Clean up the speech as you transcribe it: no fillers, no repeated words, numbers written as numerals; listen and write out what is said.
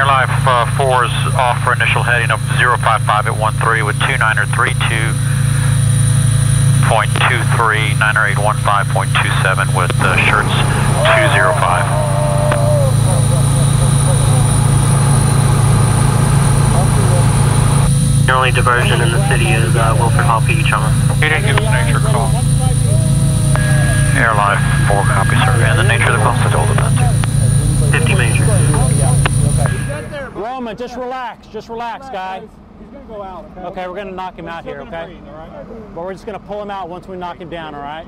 Airlife 4 is off for initial heading of 055 at 13 with 29er32.23, 9er815.27 with Schertz 205. The only diversion in the city is Wilford Hall, PE Trauma. He didn't give us nature call. Airlife 4 copy, sir. And the nature of the call is all about 50 major. Roman, just relax, guy. He's going to go out. Okay, we're going to knock him out here, okay? But we're just going to pull him out once we knock him down, all right?